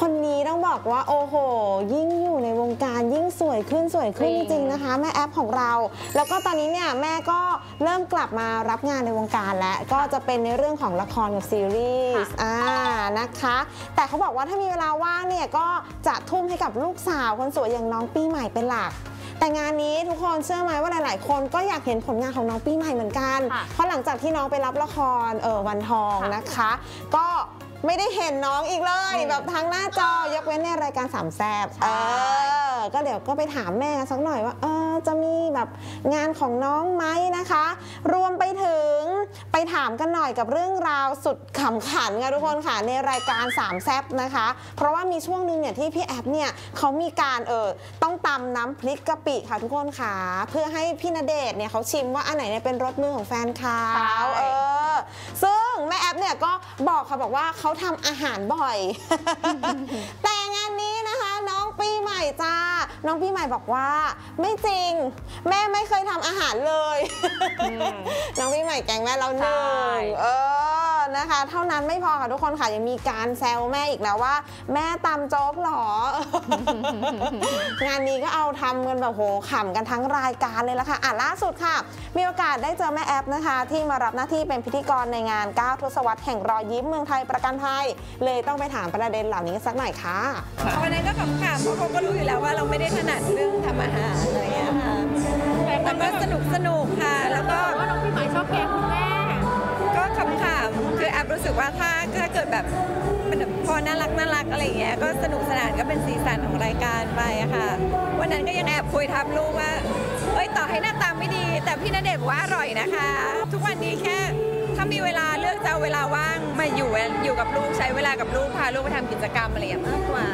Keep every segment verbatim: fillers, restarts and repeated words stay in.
คนนี้ต้องบอกว่าโอ้โหยิ่งอยู่ในวงการยิ่งสวยขึ้นสวยขึ้นจริงๆนะคะแม่แอฟของเราแล้วก็ตอนนี้เนี่ยแม่ก็เริ่มกลับมารับงานในวงการแล้วก็จะเป็นในเรื่องของละครกับซีรีส์อ่านะคะแต่เขาบอกว่าถ้ามีเวลาว่างเนี่ยก็จะทุ่มให้กับลูกสาวคนสวยอย่างน้องปีใหม่เป็นหลักแต่งานนี้ทุกคนเชื่อไหมว่าหลายๆคนก็อยากเห็นผลงานของน้องปีใหม่เหมือนกันเพราะหลังจากที่น้องไปรับละครเออวันทองนะคะก็ไม่ได้เห็นน้องอีกเลยแบบทั้งหน้าจอยกเว้นในรายการสามแซ่บเออก็เดี๋ยวก็ไปถามแม่สักหน่อยว่าเออจะมีแบบงานของน้องไหมนะคะรวมไปถึงไปถามกันหน่อยกับเรื่องราวสุดขำขันค่ะทุกคนค่ะในรายการสามแซ่บนะคะเพราะว่ามีช่วงหนึ่งเนี่ยที่พี่แอฟเนี่ยเขามีการเออต้องตำน้ำพริกกะปิค่ะทุกคนค่ะเพื่อให้พี่ณเดชน์เนี่ยเขาชิมว่าอันไหนเนี่ยเป็นรสมือของแฟนเขาเออซึ่งแม่แอฟเนี่ยก็บอกค่ะบอกว่าเขาทำอาหารบ่อย แต่งานนี้นะคะน้องปีใหม่จ้าน้องปีใหม่บอกว่าไม่จริงแม่ไม่เคยทำอาหารเลย น้องปีใหม่แกล้งแม่เราหนึ่งเออนะคะเท่านั้นไม่พอค่ะทุกคนค่ะยังมีการแซวแม่อีกแล้วว่าแม่ตำโจ๊กหรอ งานนี้ก็เอาทำกันแบบโหขำกันทั้งรายการเลยละค่ะอ่ะล่าสุดค่ะมีโอกาสได้เจอแม่แอฟนะคะที่มารับหน้าที่เป็นพิธีกรในงานเก้าทศวรรษแห่งรอยยิ้มเมืองไทยประกันภัยเลยต้องไปถามประเด็นเหล่านี้สักหน่อยค่ะวันนั้นก็ขำๆเพราะเขาก็รู้อยู่แล้วว่าเราไม่ได้ถนัดเรื่องทำอาหารอะไรอย่างเงี้ยค่ะแต่ก็สนุกสนุกค่ะแล้วก็ว่าน้องพี่หมายชอบแกงคุณแม่ก็ขำๆคือแอฟรู้สึกว่าถ้าถ้าเกิดแบบพอน่ารักน่ารักอะไรอย่างเงี้ยก็สนุกสนานก็เป็นสีสันของรายการไปค่ะวันนั้นก็ยังแอบคุยทับลูกว่าเอ้ยต่อให้หน้าตาไม่ดีแต่พี่ณเดชน์บอกว่าอร่อยนะคะทุกวันนี้แค่ถ้ามีเวลาเลือกจะเอาเวลาว่างมาอยู่อยู่กับลูกใช้เวลากับลูกพาลูกไปทำกิจกรรมอะไรอย่างเงี้ยมากกว่า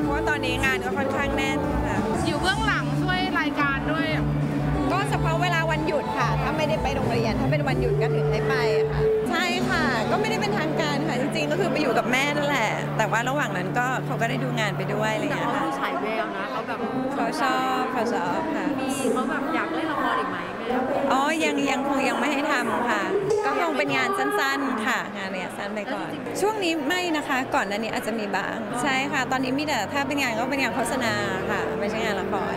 เพราะว่าตอนนี้งานก็ค่อนข้างแน่นค่ะอยู่เบื้องหลังช่วยรายการด้วยก็เฉพาะเวลาวันหยุดค่ะถ้าไม่ได้ไปโรงเรียนถ้าเป็นวันหยุดก็ถึงได้ไปค่ะใช่ค่ะก็ไม่ได้เป็นทางการค่ะจริงๆก็คือไปอยู่กับแม่นั่นแหละแต่ว่าระหว่างนั้นก็เขาก็ได้ดูงานไปด้วยอะไรอย่างเงี้ยค่ะเขาฉายแววนะเขาแบบเขาชอบเขาชอบค่ะมีเขาแบบอยากเล่นละครอีกไหมแม่อ๋อยังยังคงยังไม่ให้ทำค่ะก็คงเป็นงานสั้นๆค่ะงานเนี่ยสั้นไปก่อนช่วงนี้ไม่นะคะก่อนหน้านี้อาจจะมีบ้างใช่ค่ะตอนนี้มีแต่ถ้าเป็นงานก็เป็นงานโฆษณาค่ะไม่ใช่งานละคร